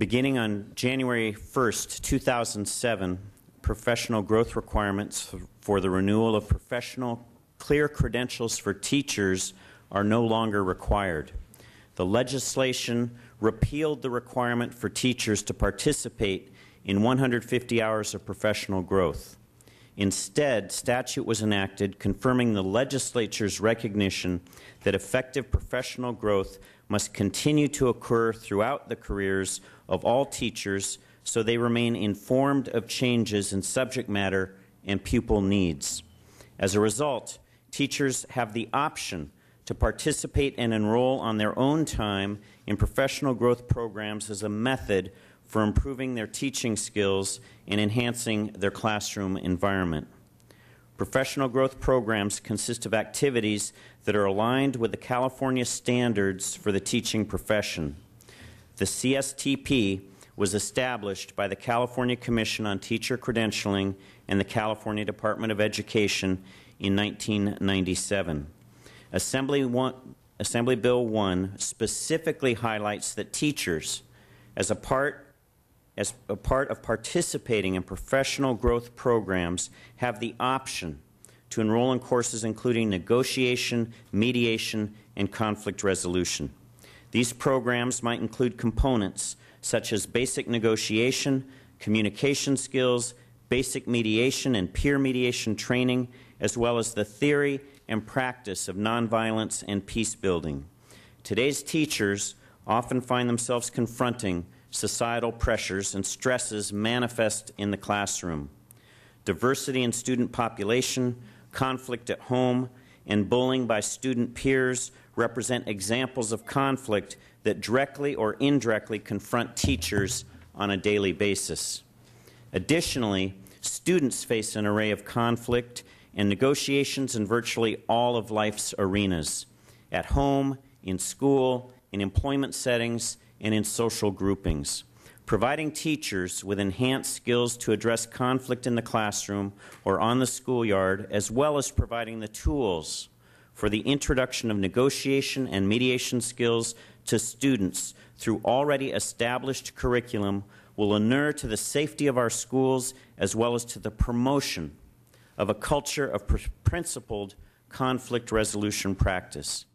beginning on January 1st, 2007, professional growth requirements for the renewal of professional clear credentials for teachers are no longer required. The legislation repealed the requirement for teachers to participate in 150 hours of professional growth. Instead, statute was enacted confirming the legislature's recognition that effective professional growth must continue to occur throughout the careers of all teachers so they remain informed of changes in subject matter and pupil needs. As a result, teachers have the option to participate and enroll on their own time in professional growth programs as a method for improving their teaching skills and enhancing their classroom environment. Professional growth programs consist of activities that are aligned with the California standards for the teaching profession. The CSTP was established by the California Commission on Teacher Credentialing and the California Department of Education in 1997. Assembly Bill 1 specifically highlights that teachers, as a part of participating in professional growth programs, have the option to enroll in courses including negotiation, mediation, and conflict resolution. These programs might include components such as basic negotiation, communication skills, basic mediation and peer mediation training, as well as the theory and practice of nonviolence and peace building. Today's teachers often find themselves confronting societal pressures and stresses manifest in the classroom. Diversity in student population, conflict at home, and bullying by student peers represent examples of conflict that directly or indirectly confront teachers on a daily basis. Additionally, students face an array of conflict and negotiations in virtually all of life's arenas, at home, in school, in employment settings, and in social groupings. Providing teachers with enhanced skills to address conflict in the classroom or on the schoolyard, as well as providing the tools for the introduction of negotiation and mediation skills to students through already established curriculum, will inure to the safety of our schools as well as to the promotion of a culture of principled conflict resolution practice.